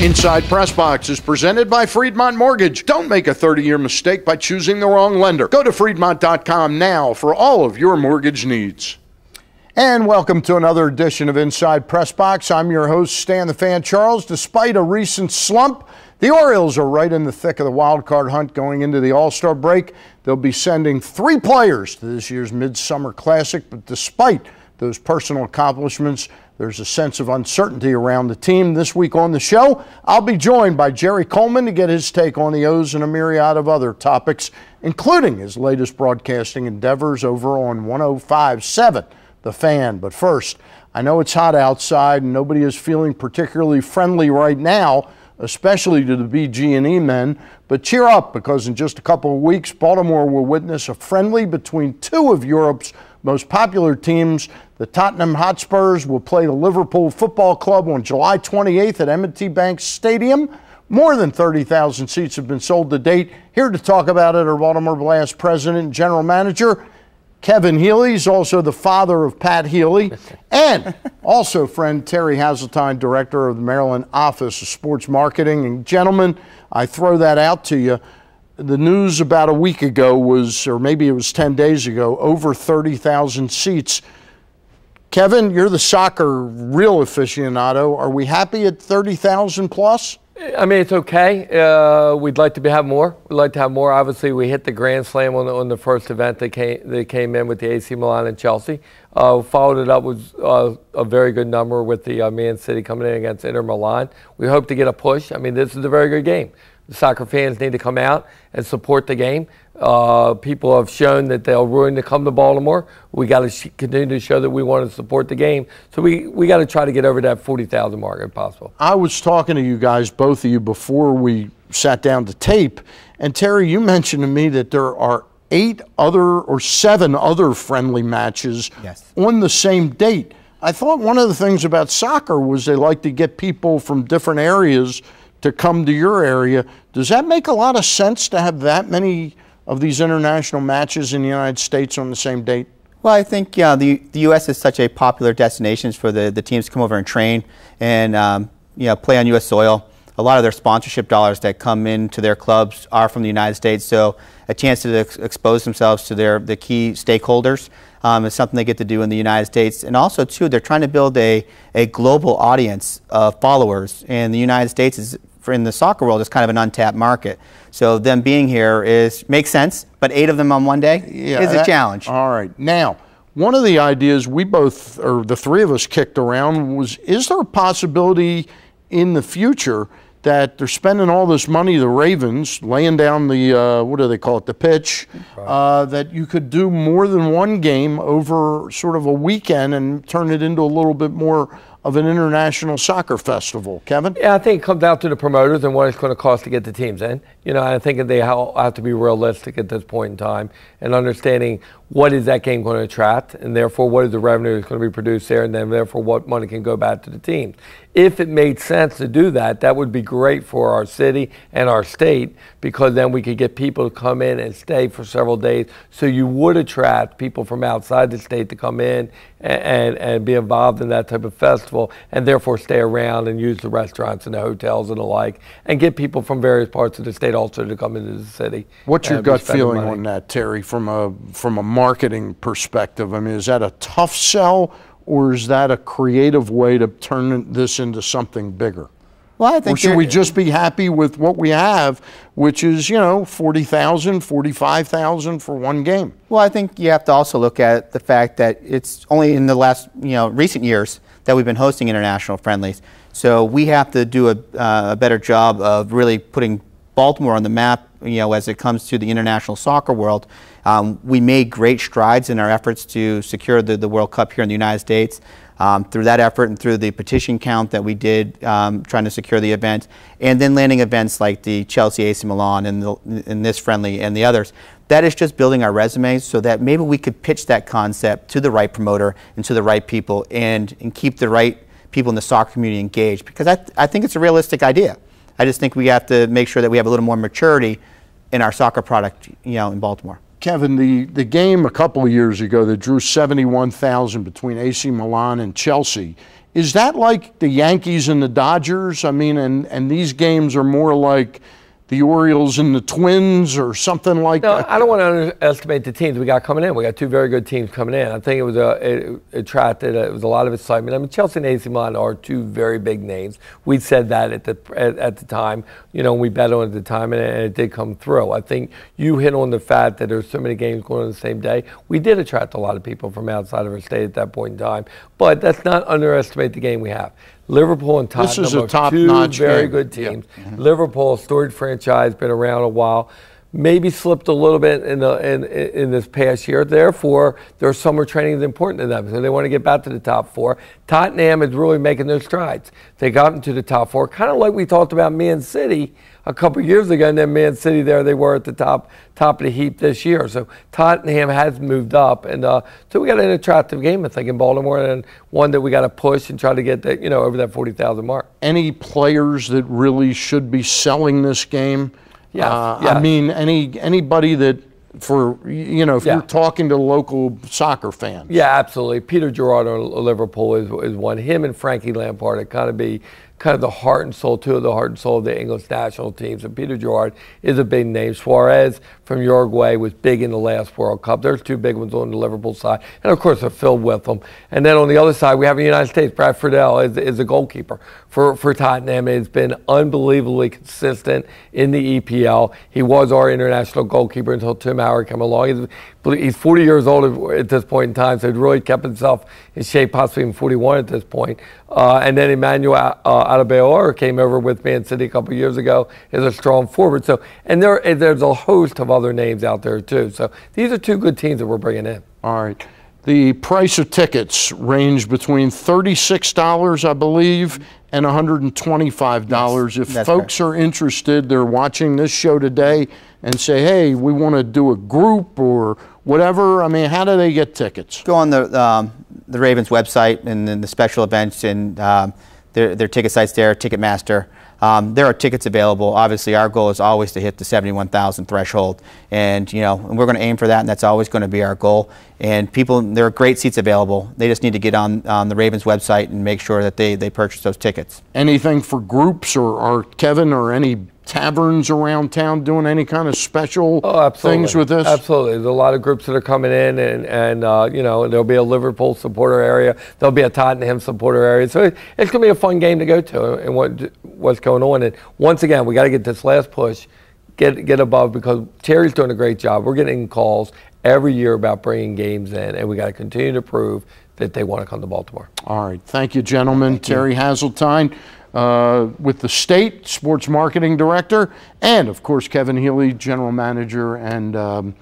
Inside Press Box is presented by Freedmont Mortgage. Don't make a 30-year mistake by choosing the wrong lender. Go to Freedmont.com now for all of your mortgage needs. And welcome to another edition of Inside Press Box. I'm your host, Stan "The Fan" Charles. Despite a recent slump, the Orioles are right in the thick of the wild card hunt going into the All-Star break. They'll be sending three players to this year's Midsummer Classic, but despite those personal accomplishments, there's a sense of uncertainty around the team. This week on the show, I'll be joined by Jerry Coleman to get his take on the O's and a myriad of other topics, including his latest broadcasting endeavors over on 105.7 The Fan. But first, I know it's hot outside and nobody is feeling particularly friendly right now, especially to the BG&E men, but cheer up, because in just a couple of weeks, Baltimore will witness a friendly between two of Europe's most popular teams. The Tottenham Hotspurs will play the Liverpool Football Club on July 28th at M&T Bank Stadium. More than 30,000 seats have been sold to date. Here to talk about it are Baltimore Blast president and general manager Kevin Healy. He's also the father of Pat Healy, and also friend Terry Hasseltine, director of the Maryland Office of Sports Marketing. And gentlemen, I throw that out to you. The news about a week ago was, or maybe it was 10 days ago, over 30,000 seats. Kevin, you're the soccer real aficionado. Are we happy at 30,000 plus? I mean, it's okay. We'd like to have more. We'd like to have more. Obviously, we hit the Grand Slam on the first event that came in with the AC Milan and Chelsea. Followed it up with a very good number with the Man City coming in against Inter Milan. We hope to get a push. I mean, this is a very good game. Soccer fans need to come out and support the game. People have shown that they're willing to come to Baltimore. We got to continue to show that we want to support the game. So we got to try to get over that 40,000 mark if possible. I was talking to you guys, both of you, before we sat down to tape, and Terry, you mentioned to me that there are seven other friendly matches on the same date. I thought one of the things about soccer was they like to get people from different areas to come to your area. Does that make a lot of sense to have that many of these international matches in the United States on the same date? Well, I think the U.S. is such a popular destination for the teams to come over and train and play on U.S. soil. A lot of their sponsorship dollars that come into their clubs are from the United States, so a chance to expose themselves to the key stakeholders is something they get to do in the United States. And also, too, they're trying to build a global audience of followers, and the United States is, in the soccer world, is kind of an untapped market. So them being here makes sense, but 8 of them on one day is a challenge. All right. Now, one of the ideas we both, or the three of us, kicked around was, is there a possibility in the future that they're spending all this money, the Ravens, laying down the, what do they call it, the pitch, that you could do more than one game over sort of a weekend and turn it into a little bit more of an international soccer festival? Kevin? Yeah, I think it comes down to the promoters and what it's going to cost to get the teams in. You know, I think they have to be realistic at this point in time and understanding what is that game going to attract, and therefore what is the revenue that's going to be produced there, and then therefore what money can go back to the teams. If it made sense to do that, that would be great for our city and our state, because then we could get people to come in and stay for several days. So you would attract people from outside the state to come in and be involved in that type of festival, and therefore stay around and use the restaurants and the hotels and the like, and get people from various parts of the state also to come into the city. What's your gut feeling on that, Terry, from a marketing perspective? I mean, is that a tough sell, or is that a creative way to turn this into something bigger? Well, I think, or should we just be happy with what we have, which is, you know, 40,000, 45,000 for one game? Well, I think you have to also look at the fact that it's only in the last, recent years that we've been hosting international friendlies. So we have to do a better job of really putting Baltimore on the map, as it comes to the international soccer world. We made great strides in our efforts to secure the World Cup here in the United States. Through that effort and through the petition count that we did, trying to secure the event, and then landing events like the Chelsea, AC Milan, and this friendly and the others, that is just building our resumes so that maybe we could pitch that concept to the right promoter and to the right people, and keep the right people in the soccer community engaged, because I think it's a realistic idea. I just think we have to make sure that we have a little more maturity in our soccer product, in Baltimore. Kevin, the game a couple of years ago that drew 71,000 between AC Milan and Chelsea Is that like the Yankees and the Dodgers? I mean, and these games are more like the Orioles and the Twins or something like that? I don't want to underestimate the teams we got coming in. We got two very good teams coming in. I think it was it attracted a lot of excitement. I mean, Chelsea and AC Milan are two very big names. We said that at the time, you know, we bet on it at the time, and it did come through. I think you hit on the fact that there's so many games going on the same day. We did attract a lot of people from outside of our state at that point in time, but that's not underestimate the game we have. Liverpool and Tottenham are two very good teams. Yep. Mm-hmm. Liverpool, storied franchise, been around a while, maybe slipped a little bit in this past year. Therefore, their summer training is important to them, so they want to get back to the top four. Tottenham is really making their strides. They got into the top four, kind of like we talked about Man City a couple years ago, and then Man City there, they were at the top of the heap this year. So Tottenham has moved up, and so we got an attractive game, I think, in Baltimore, and one that we got to push and try to get that, you know, over that 40,000 mark. Any players that really should be selling this game? Yeah, I mean, anybody that, for, you know, if you're talking to local soccer fans. Yeah, absolutely. Peter Gerrard on Liverpool is one. Him and Frankie Lampard, it kind of be kind of the heart and soul, two of the heart and soul of the English national teams. And Peter Gerrard is a big name. Suarez from Uruguay was big in the last World Cup. There's two big ones on the Liverpool side. And, of course, they're filled with them. And then on the other side, we have the United States. Brad Friedel is a goalkeeper for Tottenham. He's been unbelievably consistent in the EPL. He was our international goalkeeper until Tim Howard came along. He's 40 years old at this point in time, so he's really kept himself in shape, possibly even 41 at this point. And then Emmanuel Adebayor came over with Man City a couple years ago as a strong forward. So, and there's a host of other names out there, too. So these are two good teams that we're bringing in. All right. The price of tickets range between $36, I believe, and $125. Yes, if folks are interested, they're watching this show today and say, hey, we want to do a group or whatever. I mean, how do they get tickets? Go on the Ravens website and then the special events and their ticket sites there, Ticketmaster. There are tickets available. Obviously, our goal is always to hit the 71,000 threshold, and you know, and we're going to aim for that, and that's always going to be our goal. And people, there are great seats available. They just need to get on the Ravens website and make sure that they purchase those tickets. Anything for groups or Kevin or any taverns around town doing any kind of special things with this? Absolutely. There's a lot of groups that are coming in, and you know, there'll be a Liverpool supporter area. There'll be a Tottenham supporter area. So it's going to be a fun game to go to and what's going on. And once again, we got to get this last push, get above, because Terry's doing a great job. We're getting calls every year about bringing games in, and we got to continue to prove that they want to come to Baltimore. All right. Thank you, gentlemen. Thank you. Terry Hasseltine, with the state sports marketing director, and of course Kevin Healy, general manager and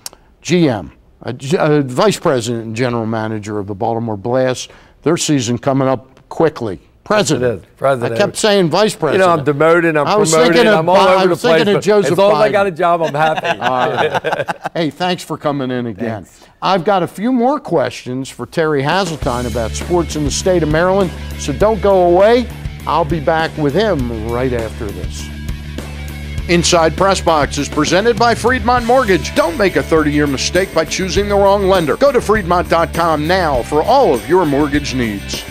vice president and general manager of the Baltimore Blast. Their season coming up quickly. President. I kept saying vice president. You know, I'm demoted. I'm promoted. I'm all over the place. Joseph as long as I got a job, I'm happy. Right. Hey, thanks for coming in again. Thanks. I've got a few more questions for Terry Hasseltine about sports in the state of Maryland, so don't go away. I'll be back with him right after this. Inside Press Box is presented by Freedmont Mortgage. Don't make a 30-year mistake by choosing the wrong lender. Go to Freedmont.com now for all of your mortgage needs.